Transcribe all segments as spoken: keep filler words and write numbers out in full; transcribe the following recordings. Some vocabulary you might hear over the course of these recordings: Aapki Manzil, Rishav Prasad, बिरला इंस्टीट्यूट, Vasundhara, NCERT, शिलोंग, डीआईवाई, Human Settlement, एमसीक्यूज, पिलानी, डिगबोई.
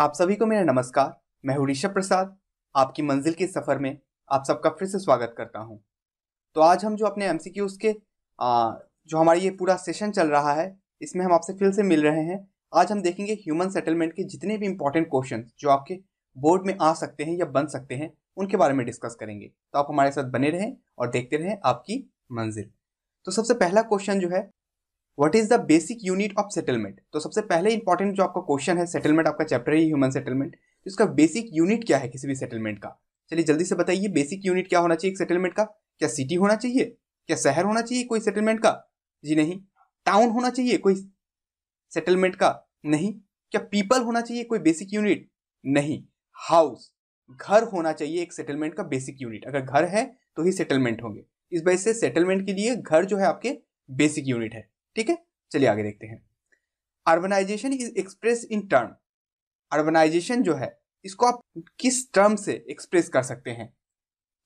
आप सभी को मेरा नमस्कार। मैं हूं ऋषभ प्रसाद, आपकी मंजिल के सफ़र में आप सबका फिर से स्वागत करता हूं। तो आज हम जो अपने एमसीक्यूज़ के आ, जो हमारा ये पूरा सेशन चल रहा है, इसमें हम आपसे फिर से मिल रहे हैं। आज हम देखेंगे ह्यूमन सेटलमेंट के जितने भी इंपॉर्टेंट क्वेश्चन जो आपके बोर्ड में आ सकते हैं या बन सकते हैं, उनके बारे में डिस्कस करेंगे। तो आप हमारे साथ बने रहें और देखते रहें आपकी मंजिल। तो सबसे पहला क्वेश्चन जो है, what is the basic unit of settlement. तो सबसे पहले इंपॉर्टेंट जो आपका क्वेश्चन है, सेटलमेंट आपका चैप्टर है ह्यूमन सेटलमेंट, इसका बेसिक यूनिट क्या है किसी भी सेटलमेंट का। चलिए जल्दी से बताइए, बेसिक यूनिट क्या होना चाहिए एक सेटलमेंट का। क्या सिटी होना चाहिए, क्या शहर होना चाहिए कोई सेटलमेंट का? जी नहीं। टाउन होना चाहिए कोई सेटलमेंट का? नहीं। क्या पीपल होना चाहिए कोई बेसिक यूनिट? नहीं। हाउस, घर होना चाहिए एक सेटलमेंट का बेसिक यूनिट। अगर घर है तो ही सेटलमेंट होंगे। इस वजह से सेटलमेंट के लिए घर जो है आपके बेसिक यूनिट है। ठीक है, चलिए आगे देखते हैं। Urbanisation is express in term. Urbanisation जो है इसको आप किस टर्म से एक्सप्रेस कर सकते हैं?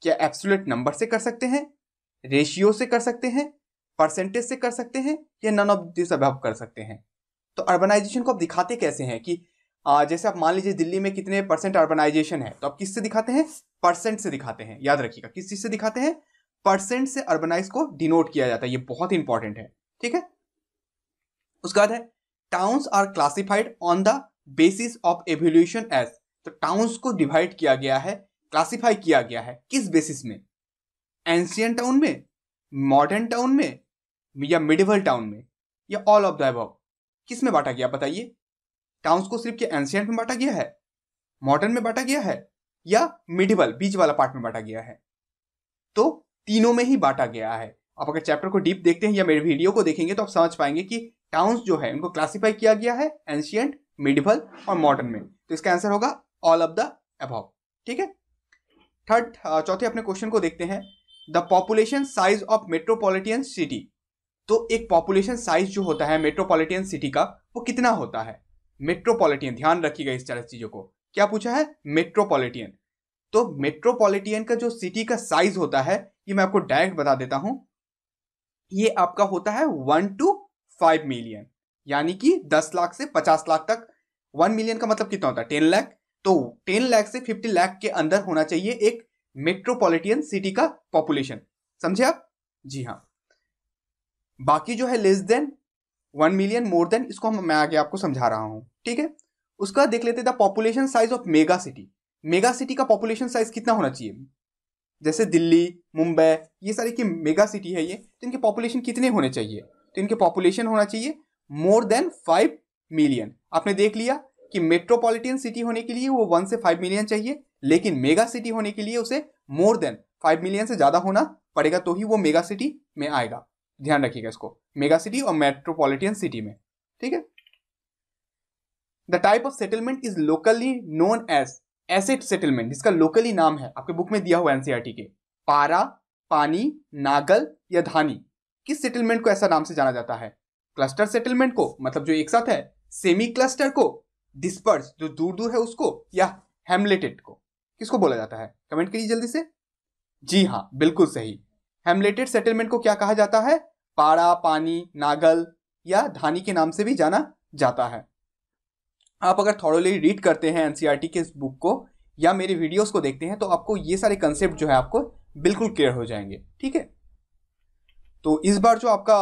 क्या एब्सोल्यूट नंबर से कर सकते हैं, रेशियो से कर सकते हैं, परसेंटेज से कर सकते हैं, या नन ऑफ दिस अब आप कर सकते हैं? तो अर्बनाइजेशन को आप दिखाते कैसे हैं कि आ, जैसे आप मान लीजिए दिल्ली में कितने परसेंट अर्बनाइजेशन है, तो आप किससे दिखाते हैं? परसेंट से दिखाते हैं। याद रखिएगा, किस चीज से दिखाते हैं? परसेंट से अर्बनाइज को डिनोट किया जाता है। ये बहुत इंपॉर्टेंट है। ठीक है, उसके बाद है towns are classified on the basis of evolution age. तो टाउन्स को डिवाइड किया गया है, क्लासिफाई किया गया है किस बेसिस में? एंशियंट टाउन में, मॉडर्न टाउन में, या मिडिवल टाउन में, या ऑल ऑफ द अबव? किस में बांटा गया बताइए? टाउन्स को सिर्फ क्या एंशियंट में बांटा गया है, मॉडर्न में बांटा गया है, या मिडिवल बीच वाला पार्ट में बांटा गया है? तो तीनों में ही बांटा गया है। आप अगर चैप्टर को डीप देखते हैं या मेरे वीडियो को देखेंगे तो आप समझ पाएंगे कि टाउन्स जो है उनको क्लासिफाई किया गया है एंशियंट, मिडिवल और मॉडर्न में। तो इसका आंसर होगा ऑल ऑफ द अबव। ठीक है, थर्ड चौथे अपने क्वेश्चन को देखते हैं, the population size of metropolitan city. तो एक पॉपुलेशन साइज जो होता है मेट्रोपॉलिटन सिटी का, वो कितना होता है? मेट्रोपॉलिटन, ध्यान रखिएगा इस चार चीजों को। क्या पूछा है? मेट्रोपॉलिटन। तो मेट्रोपॉलिटन का जो सिटी का साइज होता है, ये मैं आपको डायरेक्ट बता देता हूं, ये आपका होता है वन टू फाइव मिलियन, यानी कि दस लाख से पचास लाख तक। वन मिलियन का मतलब कितना होता है? टेन लाख। तो टेन लाख से फिफ्टी लाख के अंदर होना चाहिए एक मेट्रोपॉलिटन सिटी का पॉपुलेशन। समझे आप? जी हाँ। बाकी जो है less than one million, more than, इसको मैं आगे आपको समझा रहा हूँ। ठीक है, उसका देख लेते the population size of mega city. Mega city का पॉपुलेशन साइज कितना होना चाहिए? जैसे दिल्ली, मुंबई, ये सारी की मेगा सिटी है ये, तो इनके पॉपुलेशन कितने होने चाहिए? तो इनके पॉपुलेशन होना चाहिए मोर देन फाइव मिलियन। आपने देख लिया कि मेट्रोपॉलिटन सिटी होने के लिए वो वन से फाइव मिलियन चाहिए, लेकिन मेगा सिटी होने के लिए उसे मोर देन फाइव मिलियन से ज़्यादा होना पड़ेगा, तो ही वो मेगा सिटी में आएगा। ध्यान रखिएगा इसको, मेगा सिटी और मेट्रोपॉलिटन सिटी में। ठीक है, the type of settlement is locally known as asset settlement. जिसका लोकली नाम है आपके बुक में दिया हुआ एनसीईआरटी के, पारा, पानी, नागल या धानी। किस सेटलमेंट को ऐसा नाम से जाना जाता है? क्लस्टर सेटलमेंट को, मतलब जो एक साथ है, सेमी क्लस्टर को, डिस्पर्स जो दूर दूर है उसको, या हेमलेटेड को? किसको बोला जाता है? कमेंट करिए जल्दी से। जी हाँ, बिल्कुल सही। हेमलेटेड सेटलमेंट को क्या कहा जाता है? पारा, पानी, नागल या धानी के नाम से भी जाना जाता है। आप अगर थोड़ोली रीड करते हैं एनसीईआरटी के इस बुक को या मेरे वीडियोस को देखते हैं, तो आपको ये सारे कंसेप्ट जो है आपको बिल्कुल क्लियर हो जाएंगे। ठीक है, तो इस बार जो आपका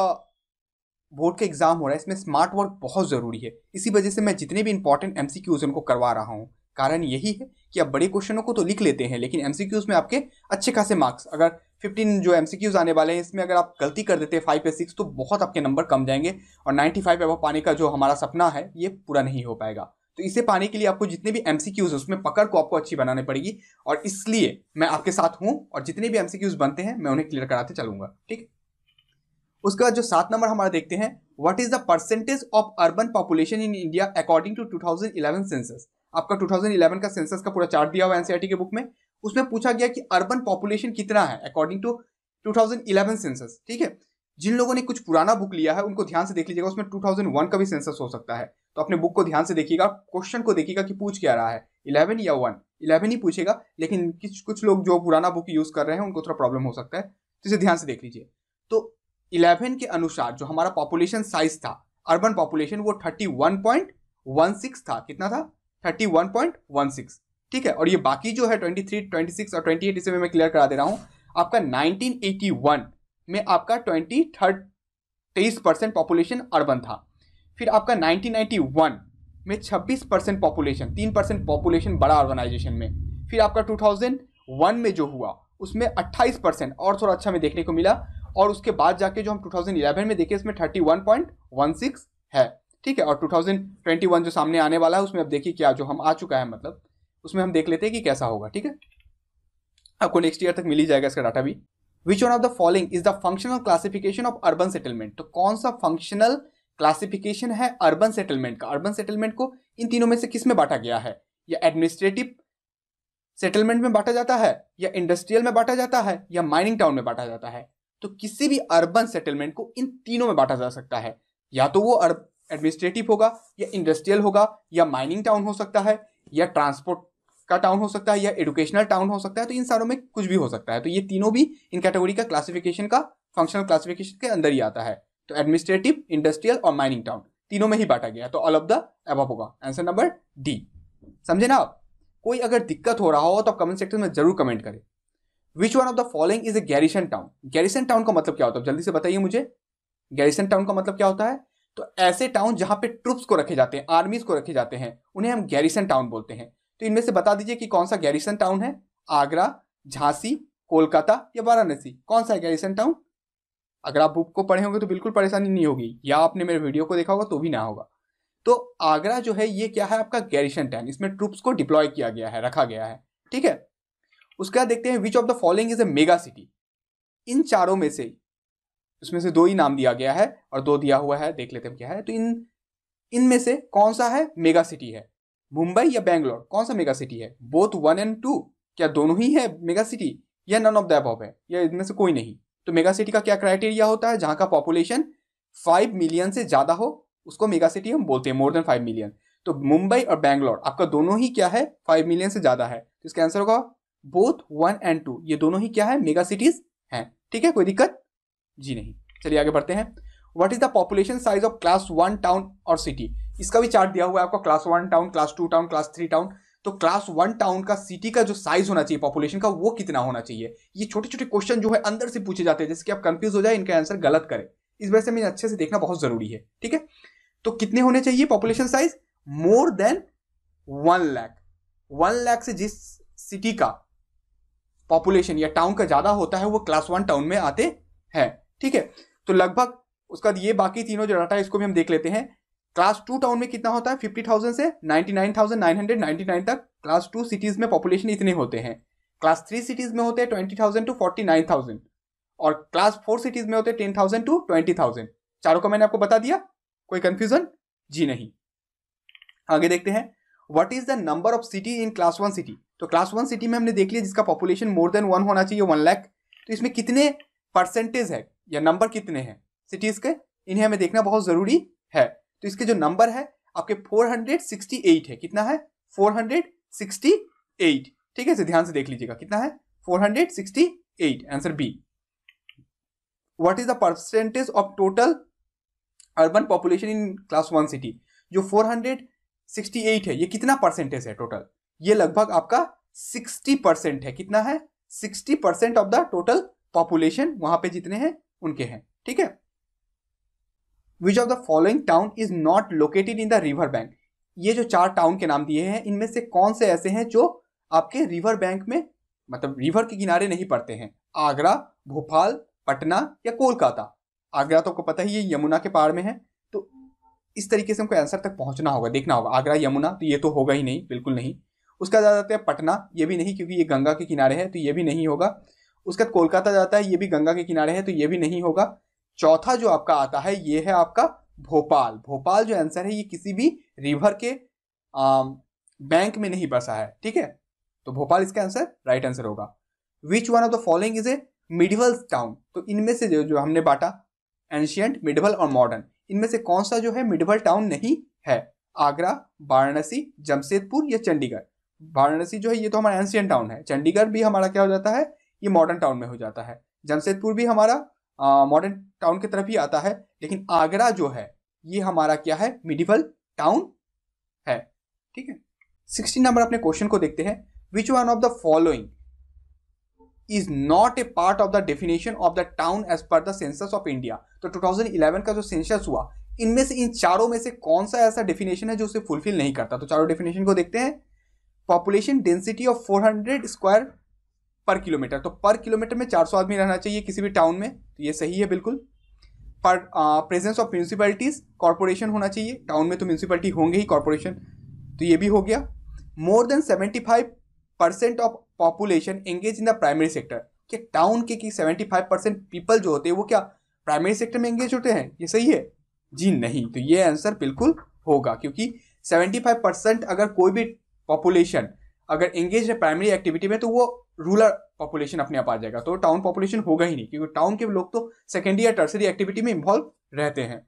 बोर्ड का एग्जाम हो रहा है, इसमें स्मार्ट वर्क बहुत ज़रूरी है। इसी वजह से मैं जितने भी इंपॉर्टेंट एमसीक्यूज उनको करवा रहा हूँ। कारण यही है कि आप बड़े क्वेश्चनों को तो लिख लेते हैं, लेकिन एमसीक्यूज में आपके अच्छे खासे मार्क्स, अगर फिफ्टीन जो एमसीक्यूज आने वाले हैं इसमें अगर आप गलती कर देते हैं फाइव या सिक्स, तो बहुत आपके नंबर कम जाएंगे और नाइन्टी फाइव एबव पाने का जो हमारा सपना है ये पूरा नहीं हो पाएगा। तो इसे पाने के लिए आपको जितने भी एमसीक्यूज है उसमें पकड़ को आपको अच्छी बनानी पड़ेगी, और इसलिए मैं आपके साथ हूँ और जितने भी एमसीक्यूज बनते हैं मैं उन्हें क्लियर कराते चलूँगा। ठीक है, उसके बाद जो सात नंबर हमारा देखते हैं, what is the percentage of urban population in India according to two thousand eleven census. आपका टू थाउजेंड इलेवन का सेंसस का पूरा चार्ट दिया हुआ है एनसीईआरटी के बुक में, उसमें पूछा गया कि अर्बन पॉपुलेशन कितना है according to two thousand eleven census. ठीक है, जिन लोगों ने कुछ पुराना बुक लिया है उनको ध्यान से देख लीजिएगा, उसमें टू थाउजेंड वन का भी सेंसस हो सकता है। तो अपने बुक को ध्यान से देखिएगा, क्वेश्चन को देखिएगा कि पूछ क्या रहा है, इलेवन या वन। इलेवन ही पूछेगा, लेकिन कुछ कुछ लोग जो पुराना बुक यूज कर रहे हैं उनको थोड़ा प्रॉब्लम हो सकता है, तो इसे ध्यान से देख लीजिए। तो इलेवन के अनुसार जो हमारा पॉपुलेशन साइज था, अर्बन पॉपुलेशन, वो thirty one point one six था। कितना था? Thirty one point one six, ठीक है। और ये बाकी जो है तेईस, छब्बीस और अट्ठाईस इसे मैं क्लियर करा दे रहा हूँ। आपका नाइनटीन एटी वन में आपका तेईस परसेंट पॉपुलेशन अर्बन था, फिर आपका नाइनटीन नाइंटी वन में छब्बीस परसेंट पॉपुलेशन, तीन परसेंट पॉपुलेशन बड़ा अर्बनाइजेशन में, फिर आपका टू थाउजेंड वन में जो हुआ उसमें अट्ठाईस परसेंट और थोड़ा अच्छा में देखने को मिला, और उसके बाद जाके जो हम टू थाउजेंड इलेवन में देखे इसमें thirty one point one six है, ठीक है। और टू थाउजेंड ट्वेंटी वन जो सामने आने वाला है उसमें अब देखिए क्या जो हम आ चुका है, मतलब उसमें हम देख लेते हैं कि कैसा होगा, ठीक है। आपको नेक्स्ट ईयर तक मिल ही जाएगा इसका डाटा भी। Which one of the following is the functional classification of urban settlement, तो कौन सा फंक्शनल क्लासिफिकेशन है अर्बन सेटलमेंट का? अर्बन सेटलमेंट को इन तीनों में से किस में बांटा गया है? या एडमिनिस्ट्रेटिव सेटलमेंट में बांटा जाता है, या इंडस्ट्रियल में बांटा जाता है, या माइनिंग टाउन में बांटा जाता है। तो किसी भी अर्बन सेटलमेंट को इन तीनों में बांटा जा सकता है, या तो वो एडमिनिस्ट्रेटिव होगा, या इंडस्ट्रियल होगा, या माइनिंग टाउन हो सकता है, या ट्रांसपोर्ट का टाउन हो सकता है, या एडुकेशनल टाउन हो सकता है। तो इन सारों में कुछ भी हो सकता है। तो ये तीनों भी इन कैटेगरी का क्लासिफिकेशन का फंक्शनल क्लासिफिकेशन के अंदर ही आता है। तो एडमिनिस्ट्रेटिव, इंडस्ट्रियल और माइनिंग टाउन तीनों में ही बांटा गया, तो ऑल ऑफ द अबव होगा आंसर नंबर डी। समझे ना आप? कोई अगर दिक्कत हो रहा हो तो आप कमेंट सेक्शन में जरूर कमेंट करें। Which one of the following is a garrison town, garrison town का मतलब क्या होता है जल्दी से बताइए मुझे। गैरिसन टाउन का मतलब क्या होता है? तो ऐसे टाउन जहां पे ट्रुप्स को रखे जाते हैं, आर्मीज को रखे जाते हैं, उन्हें हम गैरिसन टाउन बोलते हैं। तो इनमें से बता दीजिए कि कौन सा गैरिसन टाउन है, आगरा, झांसी, कोलकाता या वाराणसी, कौन सा है गैरिसन टाउन? अगर आप बुक को पढ़े होंगे तो बिल्कुल परेशानी नहीं होगी, या आपने मेरे वीडियो को देखा होगा तो भी ना होगा। तो आगरा जो है ये क्या है आपका गैरिसन टाउन, इसमें ट्रुप्स को डिप्लॉय किया गया है, रखा गया है, ठीक है। उसके बाद देखते हैं which of the following is a mega city, इन चारों में से इसमें से दो ही नाम दिया गया है और दो दिया हुआ है, देख लेते हैं क्या है। तो इन इनमें से कौन सा है मेगा सिटी है? मुंबई या बेंगलोर, कौन सा मेगा सिटी है? बोथ वन एंड टू, क्या दोनों ही है मेगा सिटी, या नन ऑफ द अबव है, या इनमें से कोई नहीं? तो मेगा सिटी का क्या क्राइटेरिया होता है? जहां का पॉपुलेशन फाइव मिलियन से ज्यादा हो उसको मेगा सिटी हम बोलते हैं, मोर देन फाइव मिलियन। तो मुंबई और बेंगलोर आपका दोनों ही क्या है, फाइव मिलियन से ज्यादा है, तो इसका आंसर होगा बोथ वन एंड टू, ये दोनों ही क्या है मेगा सिटीज हैं, ठीक है। कोई दिक्कत जी नहीं। चलिए आगे बढ़ते हैं। What is the population size of class one town और सिटी, इसका भी चार्ट दिया हुआ है आपको, class one town, class two town, class three town. तो क्लास वन टाउन का सिटी का जो साइज होना चाहिए पॉपुलेशन का वो कितना होना चाहिए, ये छोटे छोटे क्वेश्चन जो है अंदर से पूछे जाते हैं, जैसे कि आप कंफ्यूज हो जाए, इनका आंसर गलत करें, इस वजह से हमें अच्छे से देखना बहुत जरूरी है, ठीक है। तो कितने होने चाहिए population size? More than one lakh. One lakh से जिस सिटी का पॉपुलेशन या टाउन का ज्यादा होता है वो क्लास वन टाउन में आते हैं, ठीक है। तो लगभग उसका ये बाकी तीनों जो डाटा है इसको भी हम देख लेते हैं। क्लास टू टाउन में कितना होता है? फिफ्टी थाउजेंड से निन्यानवे हज़ार नौ सौ निन्यानवे तक क्लास टू सिटीज में पॉपुलेशन इतने होते हैं। क्लास थ्री सिटीज में होते हैं बीस हज़ार टू उनचास हज़ार, और क्लास फोर सिटीज में होते हैं दस हज़ार टू बीस हज़ार। चारों को मैंने आपको बता दिया, कोई कंफ्यूजन जी नहीं। आगे देखते हैं what is the number of city in class one city. तो क्लास वन सिटी में हमने देख लिया जिसका पॉपुलेशन मोर देन वन होना चाहिए, वन लाख। तो इसमें कितने परसेंटेज है या नंबर कितने हैं सिटीज के, इन्हें हमें देखना बहुत जरूरी है। तो इसके जो नंबर है आपके चार सौ अड़सठ है, कितना है? चार सौ अड़सठ, ठीक है। इसे ध्यान से देख लीजिएगा, कितना है? चार सौ अड़सठ, answer B. What is the percentage of total urban population in class one city, जो चार सौ अड़सठ है ये कितना परसेंटेज है टोटल? ये लगभग आपका साठ परसेंट है, कितना है? साठ percent of the total population वहां पे जितने हैं उनके हैं, ठीक है। Which of the following town is not located in the river bank, ये जो चार टाउन के नाम दिए हैं इनमें से कौन से ऐसे हैं जो आपके रिवर बैंक में, मतलब रिवर के किनारे नहीं पड़ते हैं? आगरा, भोपाल, पटना या कोलकाता। आगरा तो आपको पता ही है यमुना के पहाड़ में है, तो इस तरीके से हमको आंसर तक पहुंचना होगा, देखना होगा। आगरा, यमुना तो ये तो होगा ही नहीं, बिल्कुल नहीं। उसका जाता है पटना, ये भी नहीं क्योंकि ये गंगा के किनारे है, तो ये भी नहीं होगा। उसका कोलकाता जाता है, ये भी गंगा के किनारे है, तो ये भी नहीं होगा। चौथा जो आपका आता है ये है आपका भोपाल। भोपाल जो आंसर है ये किसी भी रिवर के आ, बैंक में नहीं बसा है, ठीक है। तो भोपाल इसका आंसर राइट आंसर होगा। Which one of the following is a medieval town, तो इनमें से जो जो हमने बांटा एंशियंट, मिडिवल और मॉडर्न, इनमें से कौन सा जो है मिडिवल टाउन नहीं है? आगरा, वाराणसी, जमशेदपुर या चंडीगढ़। वाराणसी जो है ये तो हमारा एंशियंट टाउन है, चंडीगढ़ भी हमारा क्या हो जाता है, ये मॉडर्न टाउन में हो जाता है, जमशेदपुर भी हमारा मॉडर्न uh, टाउन की तरफ ही आता है, लेकिन आगरा जो है ये हमारा क्या है, मिडिवल टाउन है, ठीक है। सिक्सटीन नंबर अपने क्वेश्चन को देखते हैं. Which one of the following is not a part of the definition of the town as per the census of India. तो टू थाउजेंड इलेवन का जो सेंसस हुआ इनमें से इन चारों में से कौन सा ऐसा डेफिनेशन है जो उसे फुलफिल नहीं करता. तो चारों डेफिनेशन को देखते हैं. Population density of four hundred square per kilometre. तो पर किलोमीटर में चार सौ आदमी रहना चाहिए किसी भी टाउन में. तो ये सही है बिल्कुल. पर प्रेजेंस ऑफ म्यूनसिपैलिटीज कॉरपोरेशन होना चाहिए. टाउन में तो म्यूनसिपैलिटी होंगे ही, कॉरपोरेशन तो ये भी हो गया. More than seventy five percent of population engage in the primary sector. कि टाउन के कि सेवेंटी फाइव परसेंट पीपल जो होते हैं वो क्या प्राइमरी सेक्टर में एंगेज होते हैं. ये सही है जी नहीं. तो ये आंसर बिल्कुल होगा क्योंकि सेवेंटी फाइव परसेंट अगर कोई भी पॉपुलेशन अगर एंगेज है प्राइमरी एक्टिविटी में तो वो रूरल पॉपुलेशन अपने आप आ जाएगा. तो टाउन पॉपुलेशन होगा ही नहीं क्योंकि टाउन के लोग तो सेकेंडरी या टर्सरी एक्टिविटी में इन्वॉल्व रहते हैं.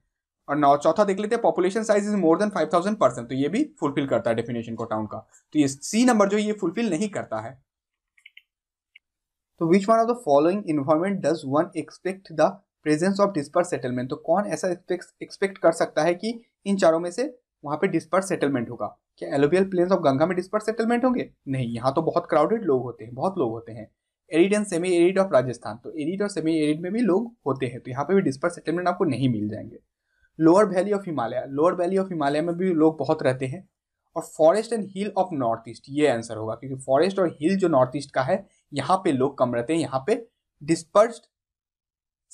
और नौ चौथा देख लेते हैं. Population size is more than five thousand percent. तो ये भी फुलफिल करता है डेफिनेशन को टाउन का. तो ये सी नंबर जो ये फुलफिल नहीं करता है. तो which one of the following environment does one expect the presence of disperse settlement. तो कौन ऐसा एक्सपेक्ट कर सकता है कि इन चारों में से वहाँ पे डिस्पर्स सेटलमेंट होगा. क्या एलोवियल प्लेन्स ऑफ गंगा में डिस्पर्स सेटलमेंट होंगे. नहीं, यहाँ तो बहुत क्राउडेड लोग होते हैं, बहुत लोग होते हैं. Arid and semi arid of Rajasthan. तो एरिड और सेमी एरिड में भी लोग होते हैं तो यहाँ पे भी डिस्पर्स सेटलमेंट आपको नहीं मिल जाएंगे. Lower valley of Himalaya, lower valley of Himalaya में भी लोग बहुत रहते हैं. और forest and hill of north east, ये आंसर होगा क्योंकि फॉरेस्ट और हिल जो नॉर्थ ईस्ट का है यहाँ पे लोग कम रहते हैं. यहाँ पे डिस्पर्स्ड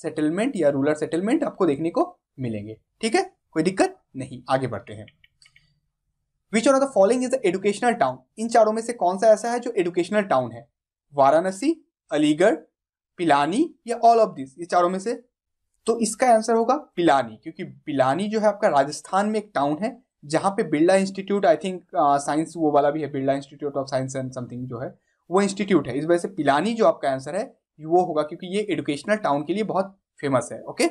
सेटलमेंट या रूरल सेटलमेंट आपको देखने को मिलेंगे. ठीक है, कोई दिक्कत नहीं. आगे बढ़ते हैं. Which of the following is the educational town. इन चारों में से कौन सा ऐसा है जो एजुकेशनल टाउन है. वाराणसी, अलीगढ़, पिलानी या ऑल ऑफ दिस. ये चारों में से तो इसका आंसर होगा पिलानी क्योंकि पिलानी जो है आपका राजस्थान में एक टाउन है जहाँ पे बिरला इंस्टीट्यूट I think science वो वाला भी है, बिरला इंस्टीट्यूट of science and something जो है वो इंस्टीट्यूट है. इस वजह से पिलानी जो आपका आंसर है वो होगा क्योंकि ये एजुकेशनल टाउन के लिए बहुत फेमस है. ओके,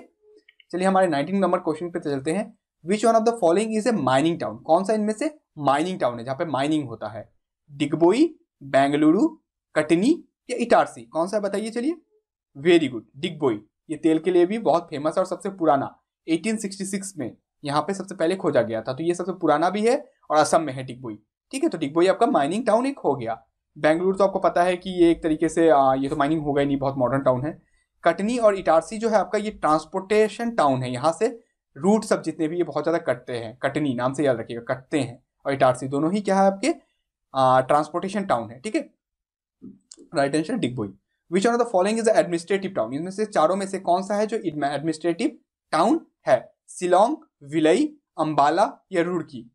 चलिए हमारे नाइनटीन नंबर क्वेश्चन पे चलते हैं. Which one of the following is a mining town. कौन सा इनमें से माइनिंग टाउन है जहाँ पे माइनिंग होता है. डिगबोई, बेंगलुरु, कटनी या इटारसी. कौन सा बताइए. चलिए, वेरी गुड, डिगबोई. ये तेल के लिए भी बहुत फेमस और सबसे पुराना एटीन सिक्सटी सिक्स में यहाँ पे सबसे पहले खोजा गया था. तो ये सबसे पुराना भी है और असम में है डिगबोई. ठीक है, तो डिगबोई आपका माइनिंग टाउन एक हो गया. बेंगलुरु तो आपको पता है कि ये एक तरीके से आ, ये तो माइनिंग होगा ही नहीं, बहुत मॉडर्न टाउन है. कटनी और इटारसी जो है आपका ये ट्रांसपोर्टेशन टाउन है. यहाँ से रूट सब जितने भी ये बहुत ज़्यादा कटते हैं. कटनी नाम से याद रखिएगा, कटते हैं. और इटारसी दोनों ही क्या है आपके ट्रांसपोर्टेशन टाउन है. ठीक है, right answer डिगबोई. Which one of the following is administrative town. इनमें से चारों में से कौन सा है जो एडमिनिस्ट्रेटिव टाउन है. शिलोंग, विलई, अम्बाला या रुड़की.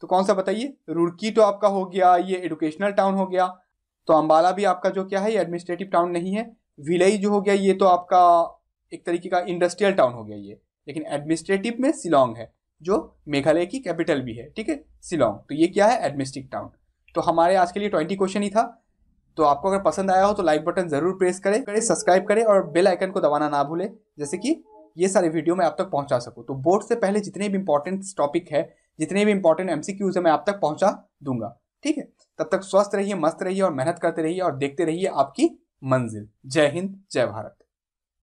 तो कौन सा बताइए. रुड़की तो आपका हो गया ये एडुकेशनल टाउन हो गया. तो अम्बाला भी आपका जो क्या है ये एडमिनिस्ट्रेटिव टाउन नहीं है. विलई जो हो गया ये तो आपका एक तरीके का इंडस्ट्रियल टाउन हो गया ये. लेकिन एडमिनिस्ट्रेटिव में शिलोंग है जो मेघालय की कैपिटल भी है. ठीक है, शिलोंग. तो ये क्या है एडमिनिस्ट्रेटिव टाउन. तो हमारे आज के लिए ट्वेंटी क्वेश्चन ही था. तो आपको अगर पसंद आया हो तो लाइक बटन जरूर प्रेस करें करें सब्सक्राइब करें और बेल आइकन को दबाना ना भूलें जैसे कि ये सारे वीडियो मैं आप तक पहुंचा सकूं. तो बोर्ड से पहले जितने भी इंपॉर्टेंट टॉपिक है, जितने भी इंपॉर्टेंट एमसीक्यूज है मैं आप तक पहुंचा दूंगा. ठीक है, तब तक स्वस्थ रहिए, मस्त रहिए और मेहनत करते रहिए और देखते रहिए आपकी मंजिल. जय हिंद, जय भारत.